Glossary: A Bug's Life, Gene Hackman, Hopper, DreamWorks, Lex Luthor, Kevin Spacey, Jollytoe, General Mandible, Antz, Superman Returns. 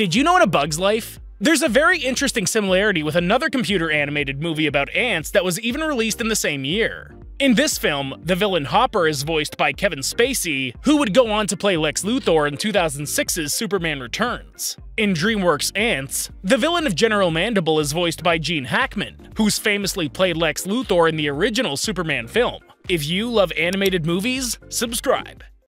Did you know in A Bug's Life? There's a very interesting similarity with another computer-animated movie about ants that was even released in the same year. In this film, the villain Hopper is voiced by Kevin Spacey, who would go on to play Lex Luthor in 2006's Superman Returns. In DreamWorks' Antz, the villain of General Mandible is voiced by Gene Hackman, who's famously played Lex Luthor in the original Superman film. If you love animated movies, subscribe.